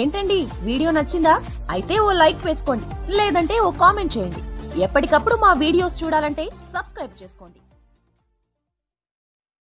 ఏంటండి వీడియో నచ్చిందా? అయితే ఓ లైక్ వేసుకోండి, లేదంటే ఓ కామెంట్ చేయండి. ఎప్పటికప్పుడు మా వీడియోస్ చూడాలంటే సబ్స్క్రైబ్ చేసుకోండి.